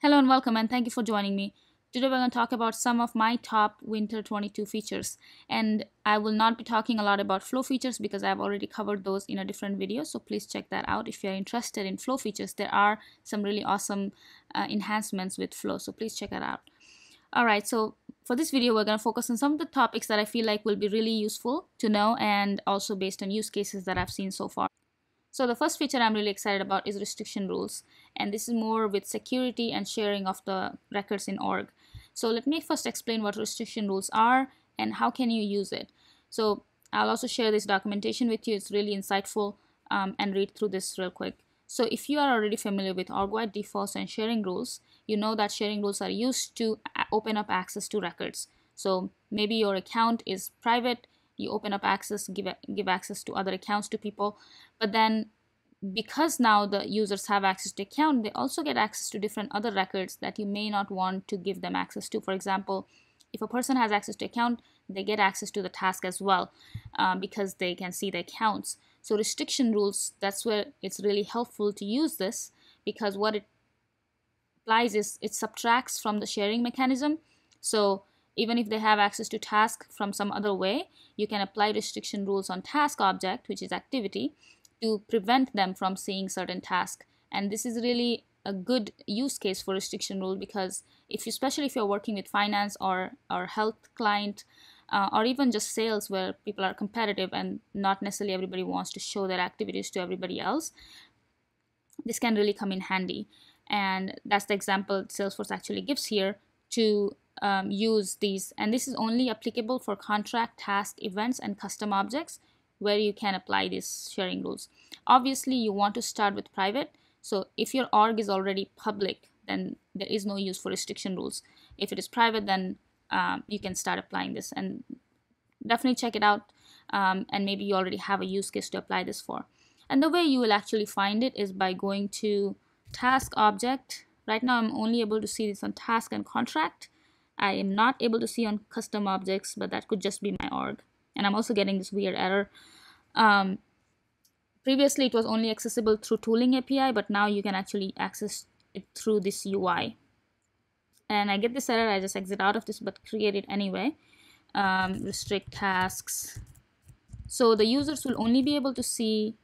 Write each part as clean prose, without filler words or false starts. Hello and welcome, and thank you for joining me. Today we're going to talk about some of my top Winter 22 features, and I will not be talking a lot about flow features because I've already covered those in a different video, so please check that out if you're interested in flow features. There are some really awesome enhancements with flow, so please check that out. Alright, so for this video we're going to focus on some of the topics that I feel like will be really useful to know and also based on use cases that I've seen so far. So the first feature I'm really excited about is restriction rules, and this is more with security and sharing of the records in org. So let me first explain what restriction rules are and how can you use it. So I'll also share this documentation with you. It's really insightful, and read through this real quick. So if you are already familiar with org wide defaults and sharing rules, you know that sharing rules are used to open up access to records. So maybe your account is private. You open up access, give access to other accounts to people, but then because now the users have access to account, they also get access to different other records that you may not want to give them access to. For example, if a person has access to account, they get access to the task as well, because they can see the accounts. So restriction rules, that's where it's really helpful to use this, because what it applies is it subtracts from the sharing mechanism. So even if they have access to task from some other way, you can apply restriction rules on task object, which is activity, to prevent them from seeing certain task. And this is really a good use case for restriction rule, because if you, especially if you're working with finance or health client, or even just sales where people are competitive and not necessarily everybody wants to show their activities to everybody else, this can really come in handy. And that's the example Salesforce actually gives here to use these, and this is only applicable for contract, task, events, and custom objects where you can apply these sharing rules. Obviously you want to start with private, so if your org is already public, then there is no use for restriction rules. If it is private, then you can start applying this, and definitely check it out, and maybe you already have a use case to apply this for. And the way you will actually find it is by going to task object. Right now I'm only able to see this on task and contract. I am not able to see on custom objects, but that could just be my org. And I'm also getting this weird error. Previously, it was only accessible through tooling API, but now you can actually access it through this UI. And I get this error, I just exit out of this, but create it anyway. Restrict tasks. So the users will only be able to see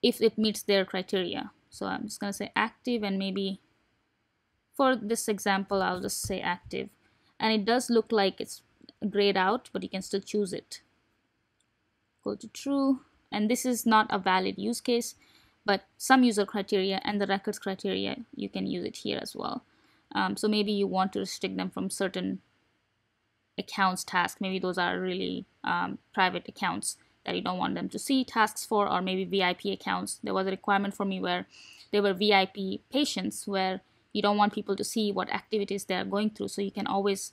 if it meets their criteria. So I'm just going to say active, and maybe for this example, I'll just say active, and it does look like it's grayed out, but you can still choose it. Go to true, and this is not a valid use case, but some user criteria and the records criteria, you can use it here as well. So maybe you want to restrict them from certain accounts tasks. Maybe those are really private accounts that you don't want them to see tasks for, or maybe VIP accounts. There was a requirement for me where they were VIP patients, where you don't want people to see what activities they are going through, so you can always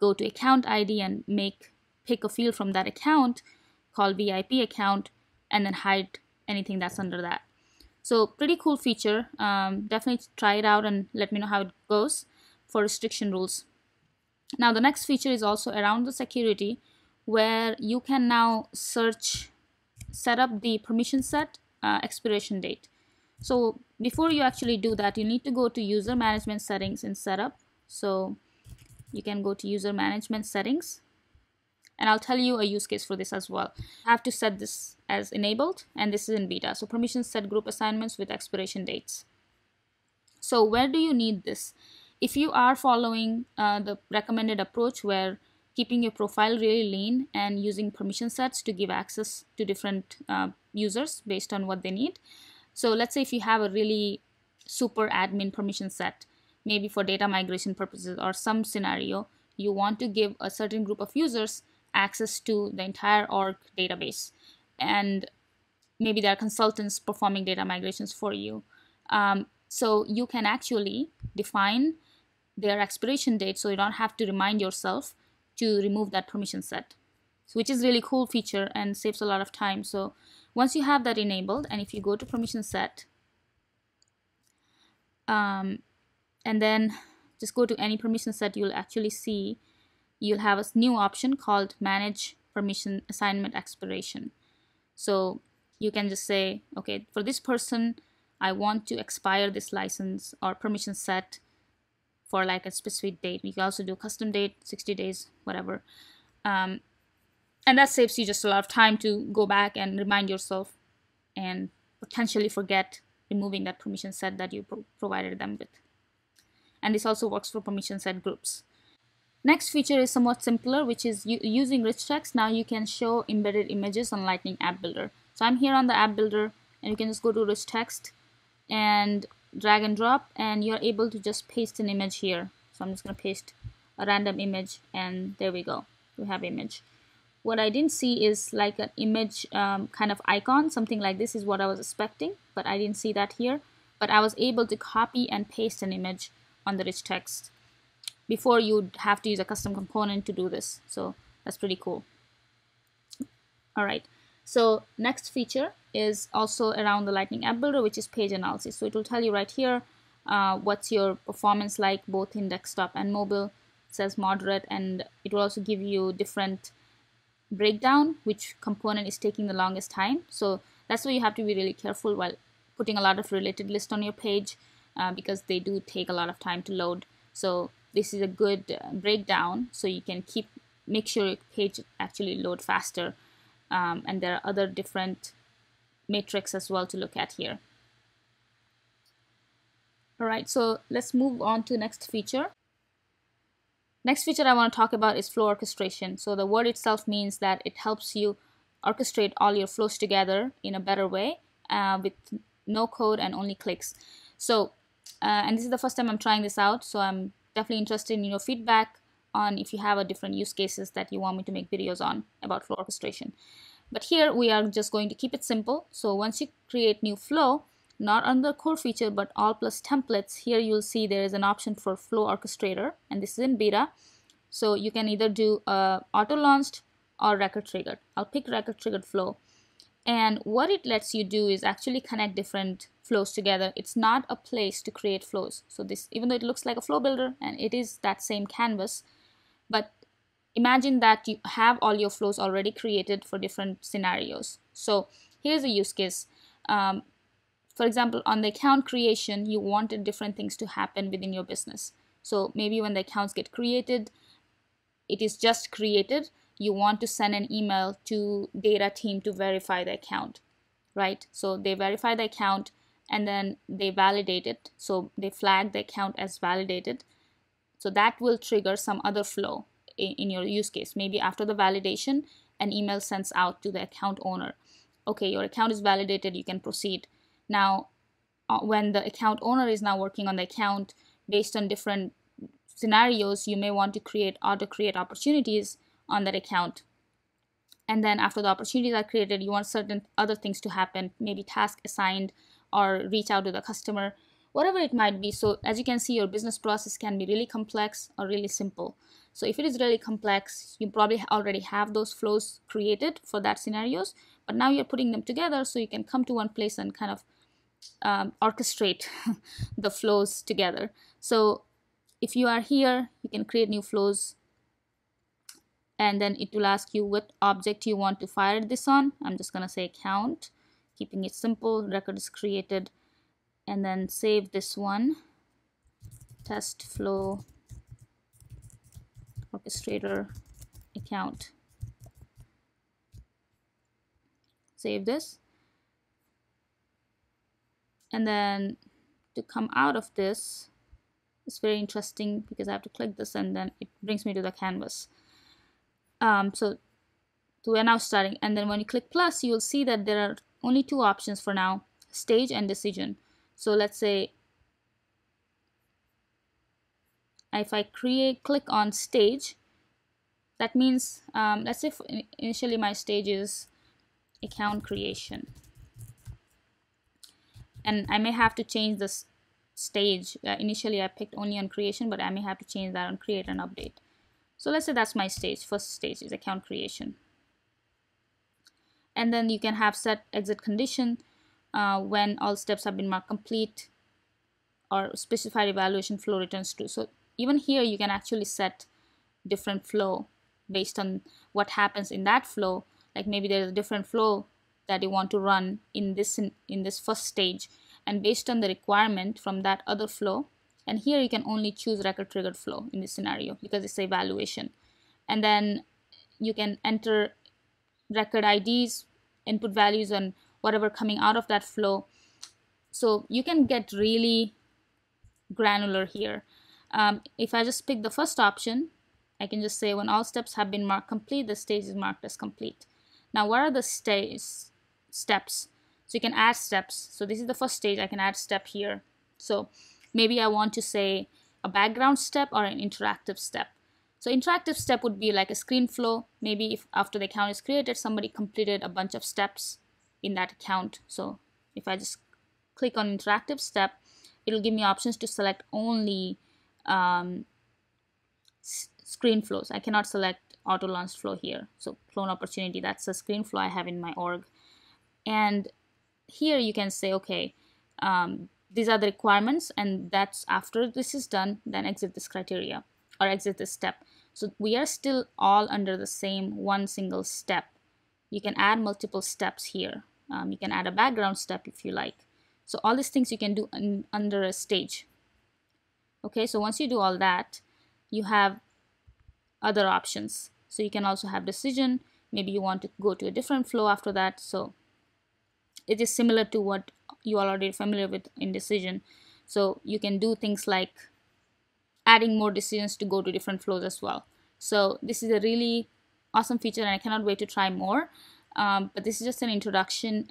go to account ID and pick a field from that account called VIP account, and then hide anything that's under that. So pretty cool feature. Definitely try it out and let me know how it goes for restriction rules. Now the next feature is also around the security, where you can now set up the permission set expiration date. So before you actually do that, you need to go to user management settings and setup. So you can go to user management settings, and I'll tell you a use case for this as well. I have to set this as enabled, and this is in beta. So permission set group assignments with expiration dates. So where do you need this? If you are following the recommended approach, where keeping your profile really lean and using permission sets to give access to different users based on what they need. So let's say if you have a really super admin permission set, maybe for data migration purposes or some scenario, you want to give a certain group of users access to the entire org database. And maybe there are consultants performing data migrations for you. So you can actually define their expiration date, so you don't have to remind yourself to remove that permission set, which is really cool feature and saves a lot of time. So once you have that enabled, and if you go to permission set, and then just go to any permission set, you'll actually see you'll have a new option called manage permission assignment expiration. So you can just say, okay, for this person I want to expire this license or permission set for like a specific date. You can also do custom date, 60 days, whatever. And that saves you just a lot of time to go back and remind yourself and potentially forget removing that permission set that you provided them with. And this also works for permission set groups. Next feature is somewhat simpler, which is using rich text. Now you can show embedded images on Lightning App Builder. So I'm here on the App Builder, and you can just go to rich text and drag and drop, and you're able to just paste an image here. So I'm just going to paste a random image, and there we go. We have image. What I didn't see is like an image kind of icon, something like this is what I was expecting, but I didn't see that here. But I was able to copy and paste an image on the rich text. Before, you'd have to use a custom component to do this. So that's pretty cool. All right. So next feature is also around the Lightning App Builder, which is page analysis. So it will tell you right here what's your performance like, both in desktop and mobile. It says moderate, and it will also give you different breakdown, which component is taking the longest time. So that's why you have to be really careful while putting a lot of related lists on your page because they do take a lot of time to load. So this is a good breakdown, so you can make sure your page actually load faster. And there are other different metrics as well to look at here. All right, so let's move on to the next feature. Next feature I want to talk about is flow orchestration. So the word itself means that it helps you orchestrate all your flows together in a better way with no code and only clicks. So, and this is the first time I'm trying this out, so I'm definitely interested in your feedback on if you have a different use cases that you want me to make videos on about flow orchestration. But here we are just going to keep it simple. So once you create new flow, not on the core feature but all plus templates, here you'll see there is an option for flow orchestrator, and this is in beta. So you can either do auto launched or record triggered. I'll pick record triggered flow. And what it lets you do is actually connect different flows together. It's not a place to create flows. So this, even though it looks like a flow builder and it is that same canvas, but imagine that you have all your flows already created for different scenarios. So here's a use case. For example, on the account creation, you wanted different things to happen within your business. So maybe when the accounts get created, it is just created. You want to send an email to data team to verify the account, right? So they verify the account and then they validate it. So they flag the account as validated. So that will trigger some other flow in your use case. Maybe after the validation, an email sends out to the account owner. Okay, your account is validated, you can proceed. Now, when the account owner is now working on the account, based on different scenarios, you may want to create auto-create opportunities on that account. And then after the opportunities are created, you want certain other things to happen, maybe task assigned or reach out to the customer, whatever it might be. So as you can see, your business process can be really complex or really simple. So if it is really complex, you probably already have those flows created for that scenarios, but now you're putting them together so you can come to one place and kind of orchestrate the flows together. So if you are here, you can create new flows, and then it will ask you what object you want to fire this on. I'm just going to say account, keeping it simple, record is created. And then save this one, test flow orchestrator account. Save this. And then to come out of this, it's very interesting because I have to click this and then it brings me to the canvas. So we're now starting. And then when you click plus, you'll see that there are only two options for now, stage and decision. So let's say if I click on stage, that means let's say initially my stage is account creation, and I may have to change this stage. Initially I picked only on creation, but I may have to change that on create and update. So let's say that's my stage. First stage is account creation, and then you can have set exit condition. When all steps have been marked complete or specified evaluation flow returns true. So even here you can actually set different flow based on what happens in that flow. Like maybe there's a different flow that you want to run in this first stage, and based on the requirement from that other flow. And here you can only choose record triggered flow in this scenario because it's evaluation. And then you can enter record IDs, input values, and whatever coming out of that flow. So you can get really granular here. If I just pick the first option, I can just say when all steps have been marked complete, the stage is marked as complete. Now, what are the steps? So you can add steps. So this is the first stage. I can add step here. So maybe I want to say a background step or an interactive step. So interactive step would be like a screen flow. Maybe if after the account is created, somebody completed a bunch of steps in that account. So if I just click on interactive step, it'll give me options to select only screen flows. I cannot select auto launch flow here. So clone opportunity, that's a screen flow I have in my org. And here you can say, okay, these are the requirements, and that's after this is done, then exit this criteria or exit this step. So we are still all under the same one single step. You can add multiple steps here. You can add a background step if you like. So all these things you can do under a stage. Okay, so once you do all that, you have other options. So you can also have decision. Maybe you want to go to a different flow after that. So it is similar to what you are already familiar with in decision. So you can do things like adding more decisions to go to different flows as well. So this is a really awesome feature, and I cannot wait to try more. But this is just an introduction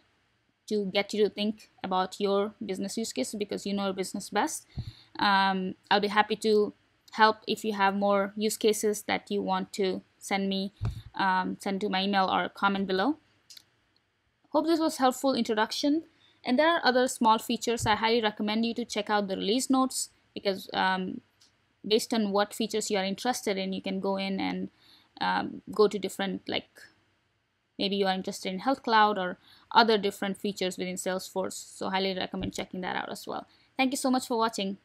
to get you to think about your business use cases, because you know your business best. I'll be happy to help if you have more use cases that you want to send me, send to my email or comment below. Hope this was helpful introduction. And there are other small features. I highly recommend you to check out the release notes, because based on what features you are interested in, you can go in and go to different, like maybe you are interested in Health Cloud or other different features within Salesforce. So highly recommend checking that out as well. Thank you so much for watching.